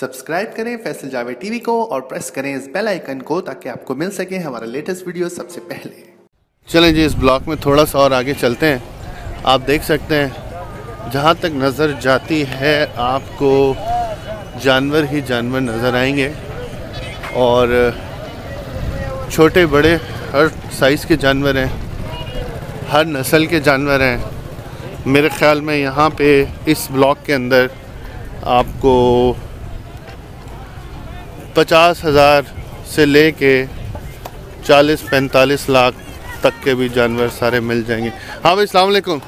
Subscribe करें Faisal Javed TV को और प्रेस करें इस बेल आइकन को ताकि आपको मिल सके हमारा लेटेस्ट वीडियो सबसे पहले। चलें जी, इस ब्लॉक में थोड़ा सा और आगे चलते हैं। आप देख सकते हैं जहाँ तक नज़र जाती है आपको जानवर ही जानवर नज़र आएंगे और छोटे बड़े हर साइज़ के जानवर हैं, हर नस्ल के जानवर हैं। मेरे ख़्याल में यहाँ पे इस ब्लॉक के अंदर आपको 50,000 से ले के 40-45 लाख तक के भी जानवर सारे मिल जाएंगे। हाँ भाई, अस्सलाम वालेकुम।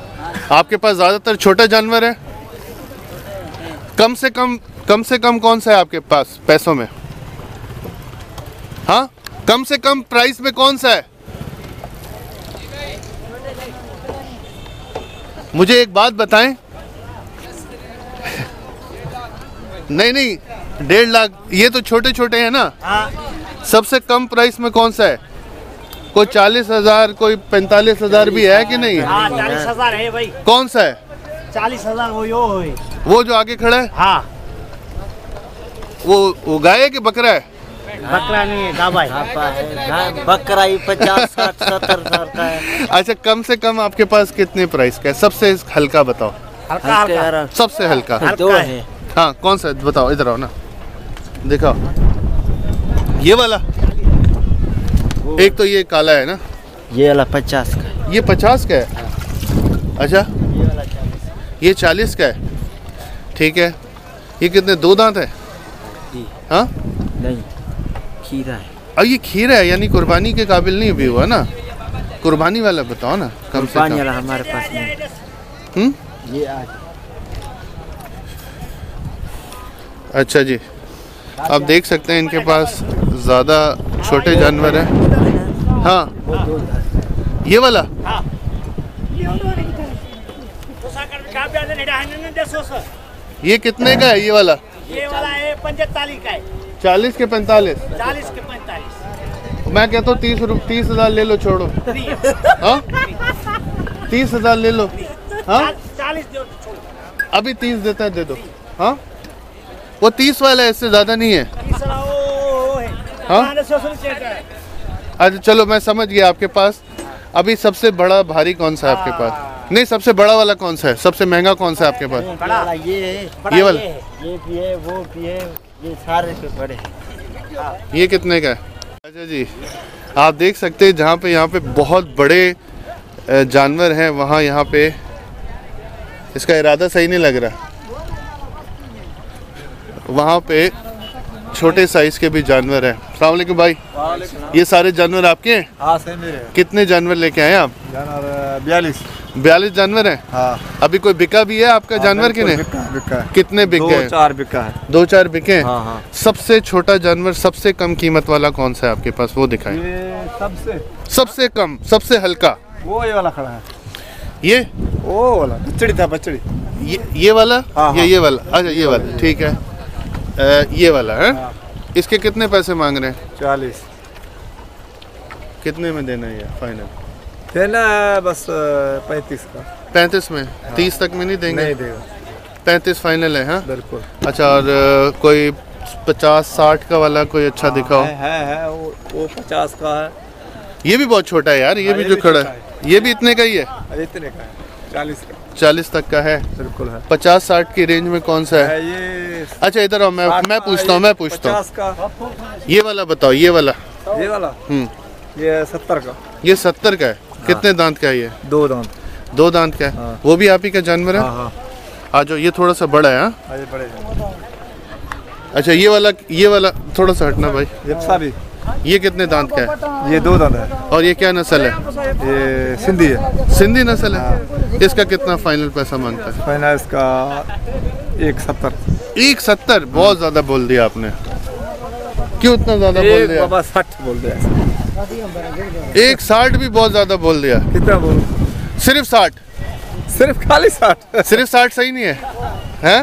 आपके पास ज़्यादातर छोटे जानवर है? कम से कम कौन सा है आपके पास पैसों में? हाँ, कम से कम प्राइस में कौन सा है? मुझे एक बात बताएं। नहीं 1.5 लाख, ये तो छोटे छोटे हैं ना। सबसे कम प्राइस में कौन सा है? कोई 40,000, कोई 45,000 भी है कि नहीं? 40,000 है भाई। कौन सा है? 40,000 वो जो आगे खड़ा है। हाँ। वो गाय है कि बकरा है? बकरा नहीं है, गाबा है। बकरा ही 50-60-70 का है। अच्छा, कम से कम आपके पास कितने प्राइस का है? सबसे हल्का बताओ। हल्का सबसे हल्का है। हाँ, कौन सा बताओ? इधर आओ ना, देखो ये वाला। एक तो ये काला है ना, ये वाला 50 का। ये 50 का है? अच्छा, ये वाला 40। ये 40 का है, ठीक है। ये कितने, 2 दांत है? हाँ, नहीं, खीरा है। और ये खीरा है, यानी कुर्बानी के काबिल नहीं भी हुआ ना। कुर्बानी वाला बताओ ना, कम से कम। हमारे पास नहीं। ये आज। अच्छा जी, आप देख सकते हैं इनके पास ज़्यादा छोटे जानवर हैं। हाँ, ये वाला। ये कितने का है? ये वाला है 40 के 45। मैं कहता हूँ 30,000 ले लो, छोड़ो। हाँ, 30,000 ले लो। हाँ, 40 अभी 30 देता है, दे दो। हाँ, वो 30 वाला है, इससे ज़्यादा नहीं है। हाँ, अच्छा चलो, मैं समझ गया। आपके पास अभी सबसे बड़ा भारी कौन सा है आपके पास? नहीं, सबसे बड़ा वाला कौन सा है? सबसे महंगा कौन सा है आपके पास? ये वाला। ये भी है, वो भी है, ये सारे से बड़े हैं। ये कितने का है? अच्छा जी, आप देख सकते हैं जहाँ पे यहाँ पे बहुत बड़े जानवर हैं, वहाँ यहाँ पे इसका इरादा सही नहीं लग रहा। वहाँ पे छोटे साइज के भी जानवर हैं। अस्सलाम वालेकुम भाई। ये सारे जानवर आपके हैं? हाँ, सही मेरे। कितने जानवर लेके आए आप? जानवर 42 जानवर हैं। हाँ। अभी कोई बिका भी है आपका? हाँ, जानवर के नहीं। कितने बिके हैं? 2-4 बिका है। 2-4 बिके हैं। हाँ, हाँ। सबसे छोटा जानवर, सबसे कम कीमत वाला कौन सा है आपके पास, वो दिखाए। सबसे कम, सबसे हल्का। वो ये वाला खड़ा है। ये वो वाला बछड़ी था, बछड़ी। ये वाला या ये वाला? अच्छा, ये वाला, ठीक है। ये वाला है। इसके कितने पैसे मांग रहे हैं? 40। कितने में देना है? फाइनल देना है बस 35 का। 35 में? 30 तक में नहीं देंगे? नहीं देगा। 35 फाइनल है? हाँ, बिल्कुल। अच्छा, और कोई 50-60 का वाला कोई अच्छा दिखाओ? है वो 50 का है। ये भी बहुत छोटा है यार। ये भी जो खड़ा है, ये भी इतने का ही है? इतने का है, 40 तक का है, बिल्कुल है। 50-60 की रेंज में कौन सा है? ये। अच्छा इधर आओ, मैं पूछता हूँ, मैं पूछता हूँ। ये वाला बताओ, ये वाला। ये वाला ये 70 का। ये 70 का है। हाँ। कितने दांत का है ये? 2 दांत। 2 दांत का है। हाँ। वो भी आप ही का जानवर है? हाँ। आ जाओ, ये थोड़ा सा बड़ा है। हाँ, ये बड़े हैं। अच्छा, ये वाला थोड़ा सा हटना भाई। ये कितने दांत का है? ये 2 दांत है। और ये क्या नस्ल है? ये सिंधी है। सिंधी नस्ल है। इसका कितना फाइनल पैसा मांगता है? फाइनल इसका 170। 170? बहुत ज़्यादा बोल दिया आपने। क्यों इतना ज़्यादा बोल दिया? बाबा 60 बोल दिया। 160 भी बहुत ज़्यादा बोल दिया। कितना बोल? सिर्फ 60? सिर्फ खाली 60? सिर्फ 60 सही नहीं है? हैं,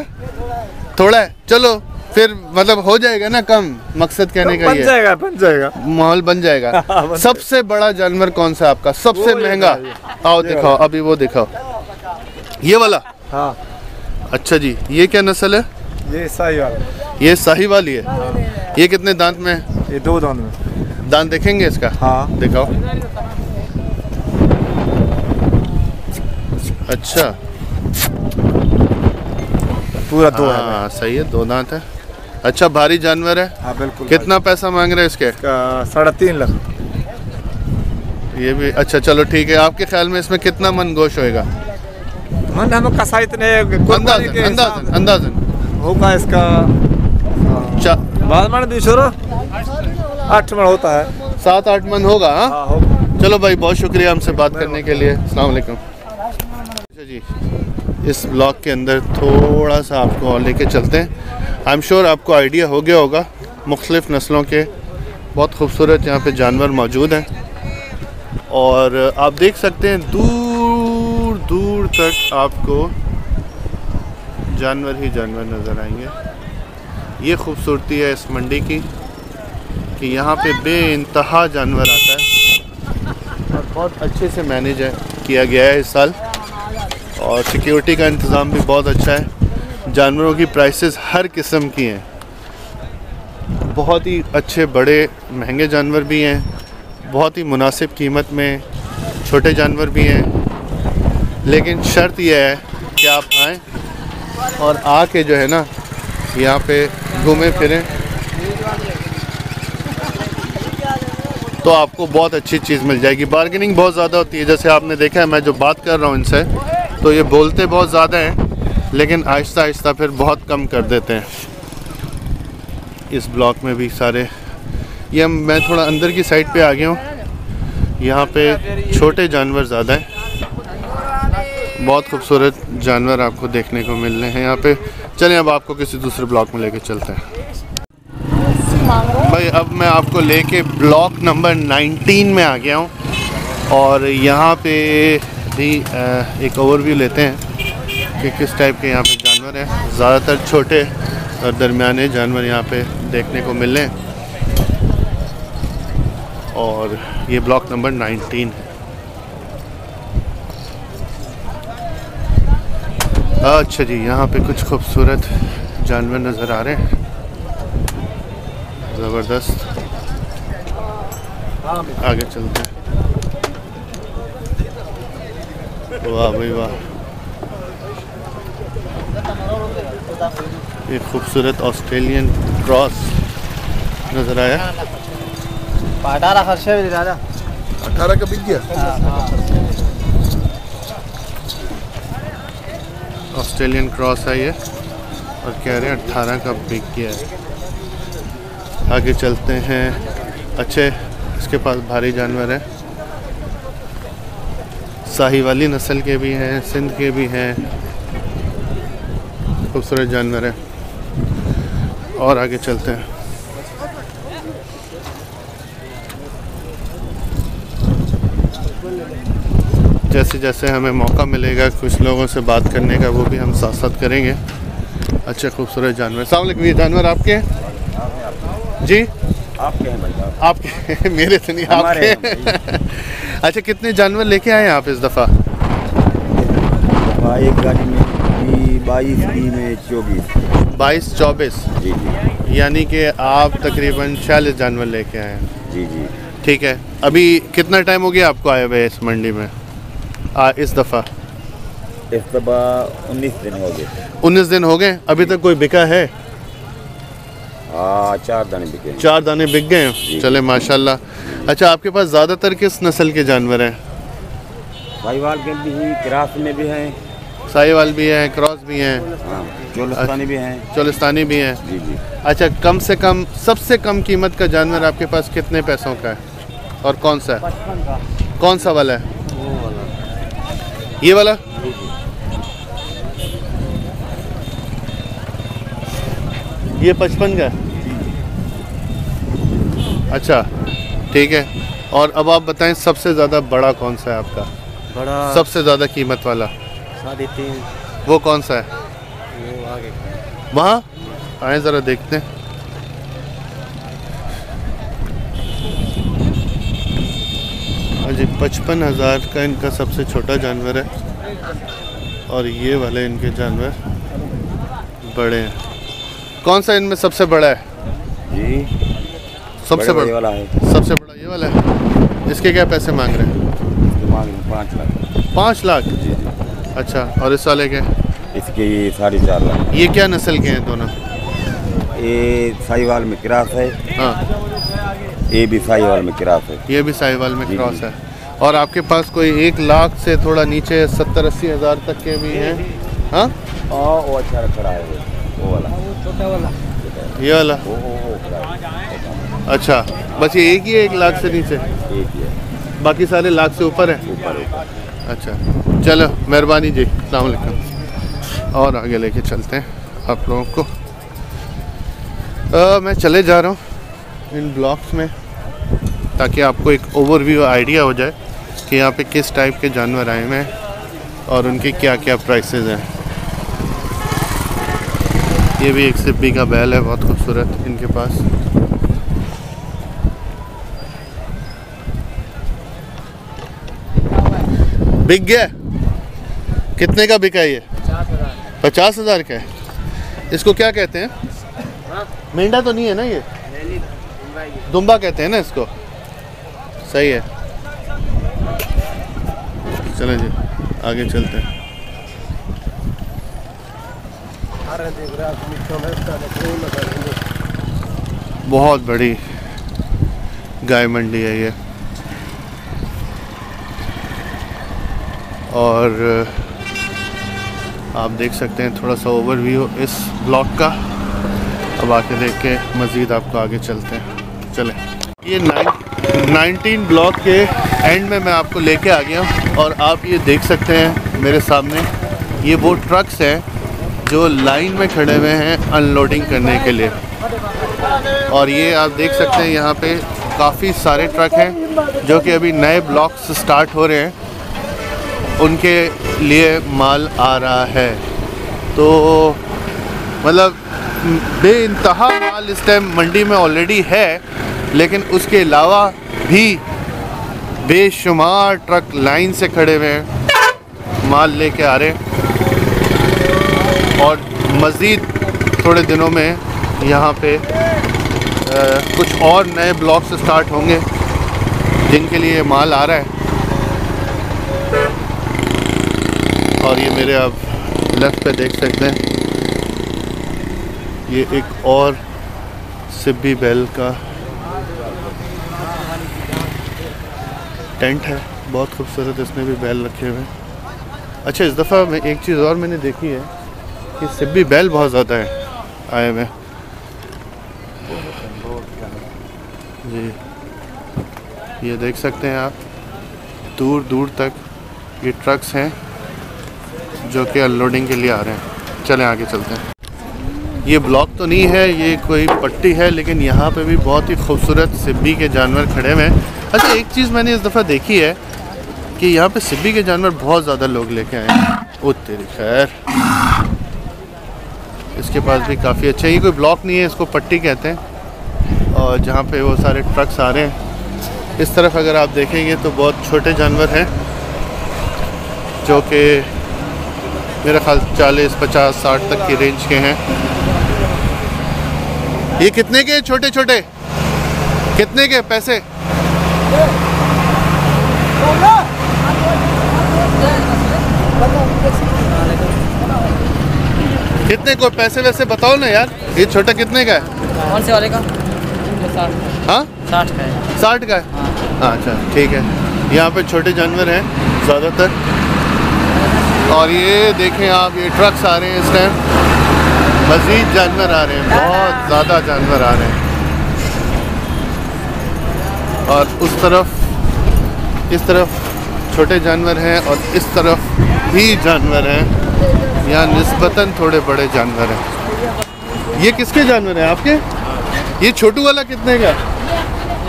थोड़ा है। चलो फिर, मतलब हो जाएगा ना कम, मकसद कहने का ये है। बन जाएगा माहौल, बन जाएगा। सबसे बड़ा जानवर कौन सा आपका? सबसे महंगा। आओ दिखाओ, अभी वो दिखाओ। ये वाला। हाँ। अच्छा जी, ये क्या नस्ल है? ये साहिवाल, ये साहिवाल ही है। हाँ। ये कितने दांत में है? ये 2 दांत में। दांत देखेंगे इसका? हाँ दिखाओ। अच्छा पूरा 2 है। सही है, 2 दांत है। अच्छा भारी जानवर है। हाँ बिल्कुल। कितना पैसा मांग रहे हैं इसके? 3.5 लाख। ये भी अच्छा, चलो ठीक है। आपके ख्याल में इसमें कितना मन गोश होएगा? मन हम कसाई इतने अंदाजन होगा इसका 8 मन होता है, 7-8 मन होगा। हाँ चलो भाई, बहुत शुक्रिया हमसे बात करने के लिए। अस्सलाम वालेकुम। अच्छा जी, इस ब्लॉग के अंदर थोड़ा सा आपको लेके चलते हैं। आई एम श्योर आपको आइडिया हो गया होगा, मुख्तलिफ़ नस्लों के बहुत खूबसूरत यहाँ पे जानवर मौजूद हैं और आप देख सकते हैं दूर दूर तक आपको जानवर ही जानवर नज़र आएंगे। ये खूबसूरती है इस मंडी की कि यहाँ पे बेइंतहा जानवर आता है और बहुत अच्छे से मैनेज किया गया है इस साल, और सिक्योरिटी का इंतज़ाम भी बहुत अच्छा है। जानवरों की प्राइसेस हर किस्म की हैं, बहुत ही अच्छे बड़े महंगे जानवर भी हैं, बहुत ही मुनासिब कीमत में छोटे जानवर भी हैं। लेकिन शर्त यह है कि आप आएँ और आके जो है ना यहाँ पे घूमें फिरें तो आपको बहुत अच्छी चीज़ मिल जाएगी। बार्गेनिंग बहुत ज़्यादा होती है, जैसे आपने देखा है मैं जो बात कर रहा हूँ इनसे तो ये बोलते बहुत ज़्यादा हैं लेकिन आहिस्ता आहिस्ता फिर बहुत कम कर देते हैं। इस ब्लॉक में भी सारे ये मैं थोड़ा अंदर की साइड पे आ गया हूँ, यहाँ पे छोटे जानवर ज़्यादा हैं। बहुत खूबसूरत जानवर आपको देखने को मिल रहे हैं यहाँ पे। चलें अब आपको किसी दूसरे ब्लॉक में लेके चलते हैं। भाई अब मैं आपको लेके ब्लॉक नंबर 19 में आ गया हूँ और यहाँ पे भी एक ओवरव्यू लेते हैं कि किस टाइप के यहाँ पे जानवर हैं। ज़्यादातर छोटे और दरमियाने जानवर यहाँ पे देखने को मिल रहे हैं और ये ब्लॉक नंबर 19 है। अच्छा जी, यहाँ पे कुछ खूबसूरत जानवर नज़र आ रहे हैं, ज़बरदस्त। आगे चलते हैं। वाह भाई वाह, एक खूबसूरत ऑस्ट्रेलियन क्रॉस नज़र आया। 18 का बिक गया। ऑस्ट्रेलियन क्रॉस है ये और कह रहे हैं 18 का बिक गया है। आगे चलते हैं। अच्छे, इसके पास भारी जानवर है, साहिवाली नस्ल के भी हैं, सिंध के भी हैं, खूबसूरत जानवर है। और आगे चलते हैं। जैसे जैसे हमें मौका मिलेगा कुछ लोगों से बात करने का, वो भी हम साथ साथ करेंगे। अच्छे खूबसूरत जानवर। अस्सलाम वालेकुम, ये जानवर आपके हैं? जी आपके हैं भाई, आपके? मेरे तो नहीं, आपके। अच्छा, कितने जानवर लेके आए हैं आप इस दफ़ा? एक गाड़ी में 22-24। जी जी, यानी कि आप तकरीबन 46 जानवर लेके आए हैं। जी जी ठीक है। अभी कितना टाइम हो गया आपको आए हुए इस मंडी में? इस दफ़ा 19 दिन हो गए। 19 दिन हो गए। अभी तक कोई बिका है? 4 दाने बिक गए। चले माशाल्लाह। अच्छा, आपके पास ज़्यादातर किस नस्ल के जानवर हैं? साहिवाल के भी हैं, क्रॉस में भी हैं। साहिवाल भी हैं, क्रॉस भी हैं, चोलिस्तानी भी हैं। चोलिस्तानी भी हैं। जी जी। अच्छा, कम से कम सबसे कम कीमत का जानवर आपके पास कितने पैसों का है और कौन सा है? कौन सा वाला है? ये वाला। ये 55 का। अच्छा ठीक है। और अब आप बताएं सबसे ज़्यादा बड़ा कौन सा है आपका? बड़ा सबसे ज़्यादा कीमत वाला 3.5। वो कौन सा है? वो आगे वहाँ आए ज़रा देखते हैं। जी, 55,000 का इनका सबसे छोटा जानवर है और ये वाले इनके जानवर बड़े हैं। कौन सा इनमें सबसे बड़ा है? जी सबसे बड़ा ये वाला है। इसके क्या पैसे मांग रहे हैं? मांग रहे 5 लाख। 5 लाख? जी जी। अच्छा, और इस वाले के? इसके ये 4.5 लाख। ये क्या नस्ल के हैं दोनों? ये साहिवाल में क्रॉस है। हाँ, ये भी साहिवाल में क्रॉस है। ये भी साहिवाल में क्रॉस है। और आपके पास कोई 1 लाख से थोड़ा नीचे 70-80 हज़ार तक के भी हैं? हाँ, वो अच्छा खड़ा है वो वाला, छोटा वाला, ये वाला। अच्छा, बस ये एक ही है 1 लाख से नीचे? एक ही है, बाकी सारे लाख से ऊपर है। अच्छा, चलो मेहरबानी जी, अस्सलाम वालेकुम। और आगे लेके चलते हैं आप लोगों को। मैं चले जा रहा हूँ इन ब्लॉक्स में ताकि आपको एक ओवरव्यू आइडिया हो जाए कि यहाँ पे किस टाइप के जानवर आए हुए हैं और उनके क्या क्या प्राइसेस हैं। ये भी एक सिप्पी का बैल है, बहुत खूबसूरत इनके पास। बिक गया? कितने का बिका ये? 50,000 का है। इसको क्या कहते हैं? मेंढा तो नहीं है ना ये? दुम्बा कहते हैं ना इसको? सही है। चलो जी आगे चलते हैं। बहुत बड़ी गाय मंडी है ये, और आप देख सकते हैं थोड़ा सा ओवरव्यू इस ब्लॉक का। अब आके देख के मज़ीद आपको आगे चलते हैं। चले, ये 19 ब्लॉक के एंड में मैं आपको लेके आ गया हूँ, और आप ये देख सकते हैं मेरे सामने ये वो ट्रक्स हैं जो लाइन में खड़े हुए हैं अनलोडिंग करने के लिए। और ये आप देख सकते हैं यहाँ पे काफ़ी सारे ट्रक हैं जो कि अभी नए ब्लॉक्स स्टार्ट हो रहे हैं, उनके लिए माल आ रहा है। तो मतलब बेइंतहा माल इस टाइम मंडी में ऑलरेडी है, लेकिन उसके अलावा भी बेशुमार ट्रक लाइन से खड़े हुए हैं, माल लेके आ रहे हैं। और मज़ीद थोड़े दिनों में यहाँ पे कुछ और नए ब्लॉक्स स्टार्ट होंगे जिनके लिए माल आ रहा है। और ये मेरे आप लेफ्ट पे देख सकते हैं ये एक और सिब्बी बैल का टेंट है, बहुत खूबसूरत, इसमें भी बैल रखे हुए हैं। अच्छा, इस दफ़ा मैं एक चीज़ और मैंने देखी है कि सिब्बी बैल बहुत ज़्यादा है आए हुए जी। ये देख सकते हैं आप दूर दूर तक ये ट्रक्स हैं जो कि अनलोडिंग के लिए आ रहे हैं। चलें आगे चलते हैं। ये ब्लॉक तो नहीं है, ये कोई पट्टी है, लेकिन यहाँ पे भी बहुत ही खूबसूरत सिब्बी के जानवर खड़े हुए हैं। अच्छा, एक चीज़ मैंने इस दफ़ा देखी है कि यहाँ पे सिब्बी के जानवर बहुत ज़्यादा लोग लेके आए हैं। ओ तेरी खैर, इसके पास भी काफ़ी अच्छा है। ये कोई ब्लॉक नहीं है, इसको पट्टी कहते हैं, और जहाँ पे वो सारे ट्रक्स आ रहे हैं। इस तरफ अगर आप देखेंगे तो बहुत छोटे जानवर हैं जो कि मेरा ख्याल 40-50-60 तक की रेंज के हैं। ये कितने के छोटे छोटे? कितने के पैसे? कितने को पैसे वैसे बताओ ना यार। ये छोटा कितने का है? कौन से वाले का? हाँ, 60 का है। हाँ अच्छा ठीक है। यहाँ पे छोटे जानवर हैं ज़्यादातर। और ये देखें आप, ये ट्रक्स आ रहे हैं इस टाइम, मज़ीद जानवर आ रहे हैं, बहुत ज़्यादा जानवर आ रहे हैं। और उस तरफ, इस तरफ छोटे जानवर हैं और इस तरफ भी जानवर हैं। यहाँ निस्बतन थोड़े बड़े जानवर हैं। ये किसके जानवर हैं आपके? ये छोटू वाला कितने का?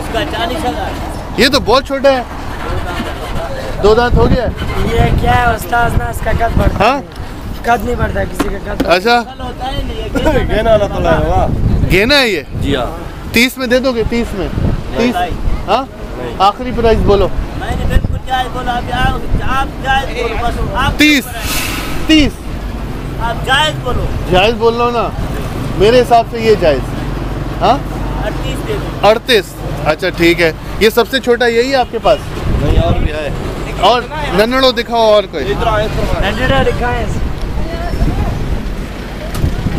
इसका 40,000। ये तो बहुत छोटा है, 2 दांत हो गया। ये क्या है उस्ताद ना, इसका कद बढ़ता है। हाँ, कद नहीं बढ़ता किसी का। अच्छा, गेना वाला तो लाया हुआ, गेना है ये? जी हाँ। 30 में दे दोगे? 30 में? 30? हाँ, आखिरी प्राइस बोलो। मैंने बिल्कुल जायज़ बोला, आप जायज़ बोलो। 30? 30 आप जायज़ बोलो। जायज़ बोल लो ना। मेरे हिसाब से ये जायज़ है। हाँ 38। अच्छा ठीक है, ये सबसे छोटा यही है आपके पास? नहीं और भी है। और नन्नड़ो दिखाओ, और कोई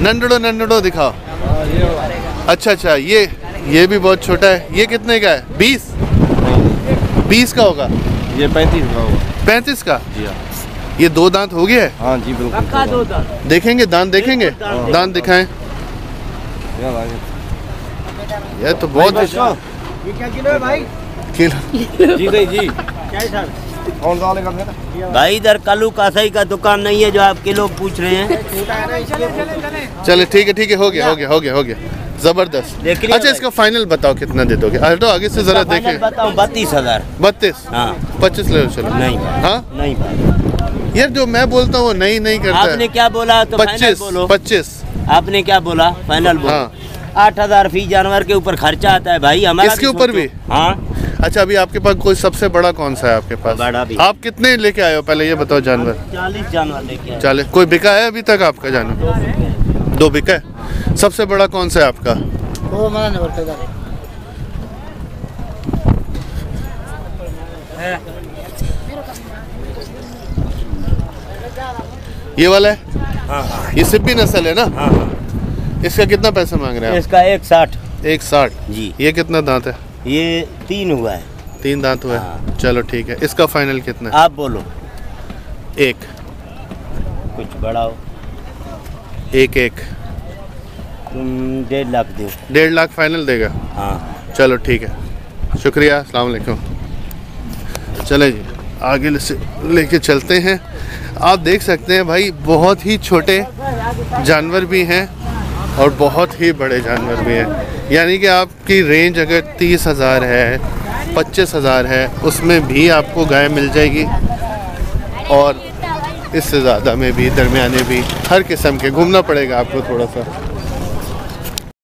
नन्नड़ो नन्नड़ो दिखाओ। अच्छा अच्छा, ये भी बहुत छोटा है। ये कितने का है? 20 का होगा ये? 35 का होगा। 35 का? जी हाँ। ये दो दांत हो गया है? हाँ जी बिल्कुल दो दांत। देखेंगे दांत, देखेंगे दांत, दिखाएं। ये तो बहुत अच्छा। ये क्या किलो है भाई? किलो जी नहीं जी भाई, इधर कलू कासाई का दुकान नहीं है जो आप किलो पूछ रहे हैं। चले ठीक है ठीक है, हो गया हो गया हो गया हो गया, जबरदस्त। अच्छा इसका फाइनल बताओ कितना दे दोगे? हटो आगे से जरा देखें। बताओ 32,000। 32? हाँ 25 ले लो। चलो नहीं, हाँ नहीं यार, जो मैं बोलता हूँ नहीं नहीं करता। आपने क्या बोला? 25। आपने क्या बोला? फाइनल बोला। 8,000 फी जानवर के ऊपर खर्चा आता है भाई हमारा, इसके ऊपर भी। हाँ अच्छा, अभी आपके पास कोई सबसे बड़ा कौन सा है आपके पास? बड़ा भी। आप कितने लेके आए हो पहले ये बताओ जानवर? 40 जानवर लेके आए। 40। कोई बिका है अभी तक आपका जानवर? 2 बिका है। सबसे बड़ा कौन सा है आपका? वो हमारा ये वाला है। हाँ। ये सिब्बी नस्ल है ना? हाँ। इसका कितना पैसा मांग रहे हैं? इसका 160। 160 जी। ये कितना दांत है? ये 3 हुआ है। 3 दांत हुआ है। हाँ। चलो ठीक है, इसका फाइनल कितना है? आप बोलो। 1 कुछ बड़ा हो। 1 तुम 1.5 लाख दो। 1.5 लाख फाइनल देगा? हाँ चलो ठीक है, शुक्रिया, अस्सलाम वालेकुम। चले जी आगे से लेके चलते हैं। आप देख सकते हैं भाई, बहुत ही छोटे जानवर भी हैं और बहुत ही बड़े जानवर भी हैं। यानी कि आपकी रेंज अगर 30,000 है, 25,000 है, उसमें भी आपको गाय मिल जाएगी और इससे ज़्यादा में भी, दरमियाने भी, हर किस्म के। घूमना पड़ेगा आपको थोड़ा सा।